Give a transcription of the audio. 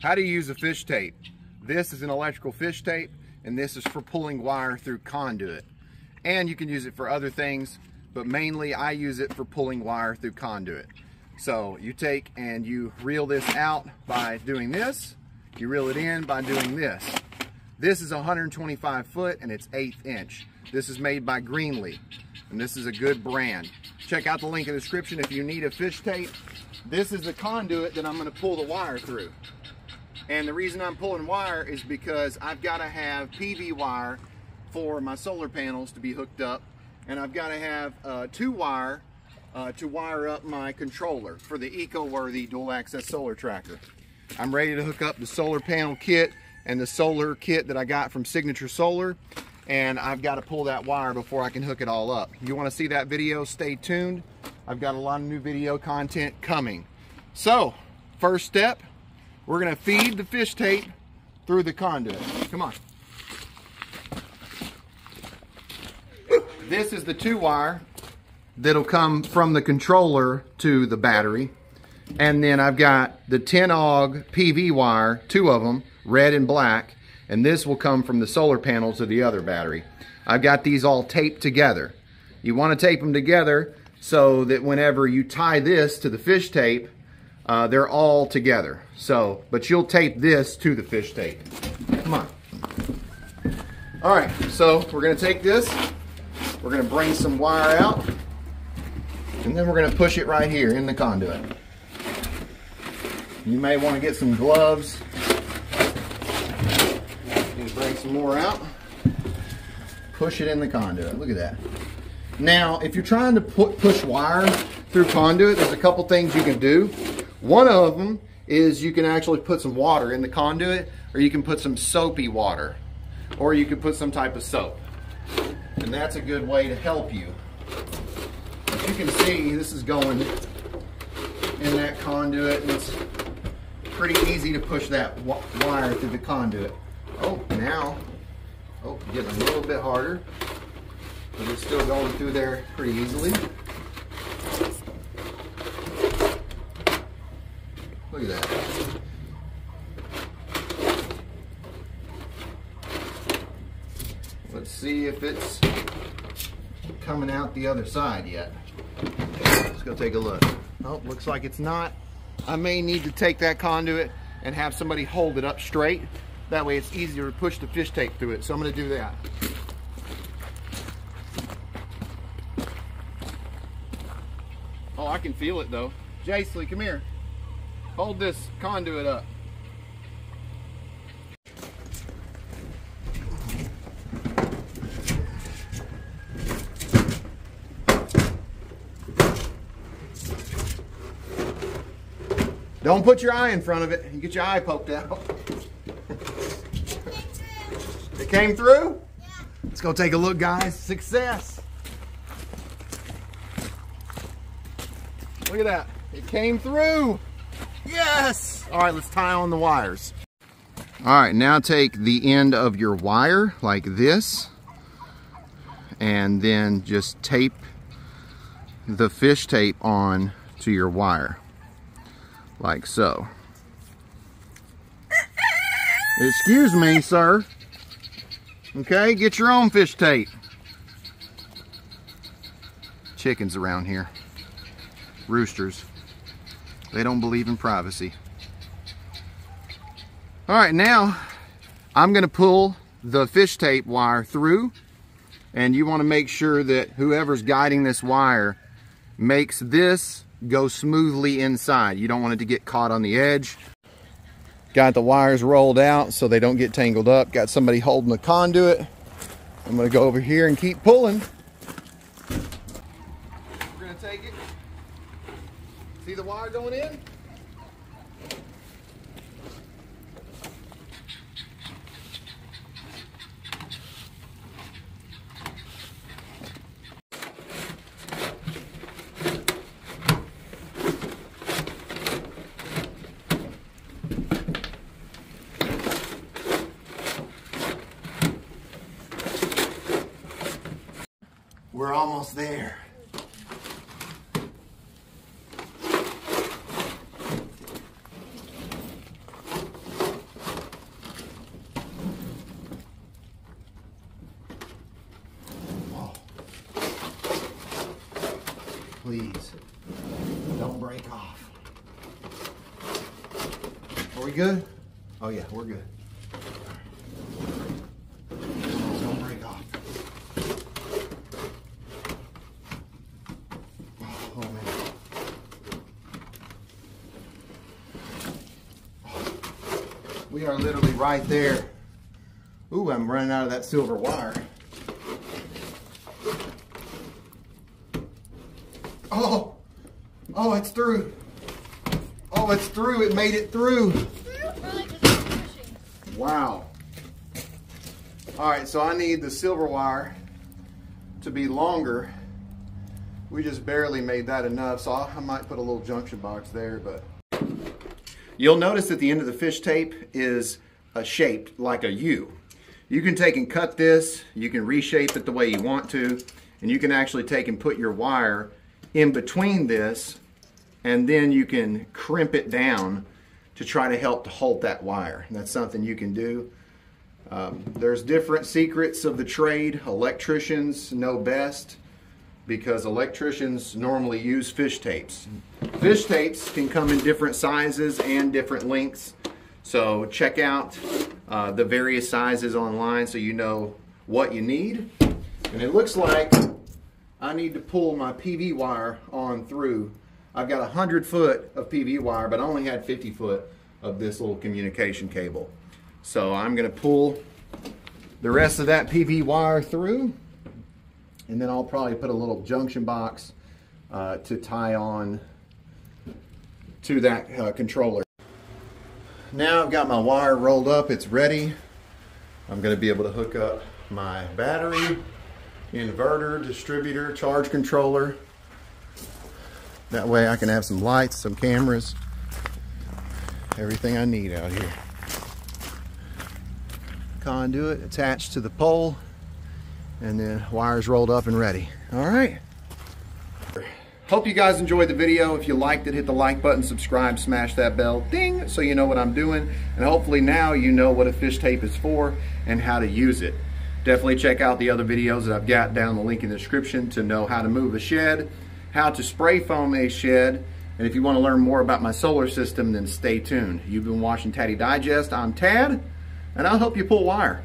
How do you use a fish tape? This is an electrical fish tape, and this is for pulling wire through conduit. And you can use it for other things, but mainly I use it for pulling wire through conduit. So you take and you reel this out by doing this. You reel it in by doing this. This is 125 foot and it's 1/8 inch. This is made by Greenlee, and this is a good brand. Check out the link in the description if you need a fish tape. This is the conduit that I'm going to pull the wire through. And the reason I'm pulling wire is because I've got to have PV wire for my solar panels to be hooked up, and I've got to have 2-wire to wire up my controller for the eco-worthy dual access solar tracker. I'm ready to hook up the solar panel kit and the solar kit that I got from Signature Solar, and I've got to pull that wire before I can hook it all up. You want to see that video? Stay tuned. I've got a lot of new video content coming. So, first step, we're going to feed the fish tape through the conduit. Come on. This is the 2-wire that'll come from the controller to the battery. And then I've got the 10-aug PV wire, 2 of them, red and black. And this will come from the solar panels of the other battery. I've got these all taped together. You want to tape them together so that whenever you tie this to the fish tape, they're all together. So, but you'll tape this to the fish tape. Come on. All right, so we're going to take this. We're going to bring some wire out, and then we're going to push it right here in the conduit. You may want to get some gloves and bring some more out. Push it in the conduit. Look at that. Now, if you're trying to push wire through conduit, there's a couple things you can do. One of them is you can actually put some water in the conduit, or you can put some soapy water, or you can put some type of soap. And that's a good way to help you. As you can see, this is going in that conduit, and it's pretty easy to push that wire through the conduit. Oh, now, oh, getting a little bit harder, but it's still going through there pretty easily. Look at that. Let's see if it's coming out the other side yet. Let's go take a look. Oh, looks like it's not. I may need to take that conduit and have somebody hold it up straight. That way it's easier to push the fish tape through it. So I'm going to do that. Oh, I can feel it though. Jasley, come here. Hold this conduit up. Don't put your eye in front of it. You get your eye poked out. It came through? Yeah. Let's go take a look, guys. Success. Look at that. It came through. Yes. All right, let's tie on the wires. All right, now take the end of your wire like this, and then just tape the fish tape on to your wire. Like so. Excuse me, sir. Okay, get your own fish tape. Chickens around here. Roosters. They don't believe in privacy. All right, now I'm going to pull the fish tape wire through, and you want to make sure that whoever's guiding this wire makes this go smoothly inside. You don't want it to get caught on the edge. Got the wires rolled out so they don't get tangled up. Got somebody holding the conduit. I'm going to go over here and keep pulling. We're going to take it. See the wire going in? We're almost there. Are we good? Oh yeah, we're good. Don't break off. Oh man. We are literally right there. Ooh, I'm running out of that silver wire. Oh, oh, it's through. Oh, it's through. It made it through. Wow. All right, so I need the silver wire to be longer. We just barely made that enough, so I might put a little junction box there, but. You'll notice at the end of the fish tape is shaped like a U. You can take and cut this, you can reshape it the way you want to, and you can actually take and put your wire in between this, and then you can crimp it down to try to help to hold that wire. And that's something you can do. There's different secrets of the trade. Electricians know best because electricians normally use fish tapes. Fish tapes can come in different sizes and different lengths. So check out the various sizes online so you know what you need. And it looks like I need to pull my PV wire on through. I've got 100 foot of PV wire, but I only had 50 foot of this little communication cable. So I'm gonna pull the rest of that PV wire through, and then I'll probably put a little junction box to tie on to that controller. Now I've got my wire rolled up, it's ready. I'm gonna be able to hook up my battery, inverter, distributor, charge controller. That way I can have some lights, some cameras, everything I need out here. Conduit attached to the pole, and then wires rolled up and ready. All right. Hope you guys enjoyed the video. If you liked it, hit the like button, subscribe, smash that bell, ding, so you know what I'm doing. And hopefully now you know what a fish tape is for and how to use it. Definitely check out the other videos that I've got down the link in the description to know how to move a shed, how to spray foam a shed, and if you want to learn more about my solar system, then stay tuned. You've been watching Taddy Digest. I'm Tad, and I'll help you pull wire.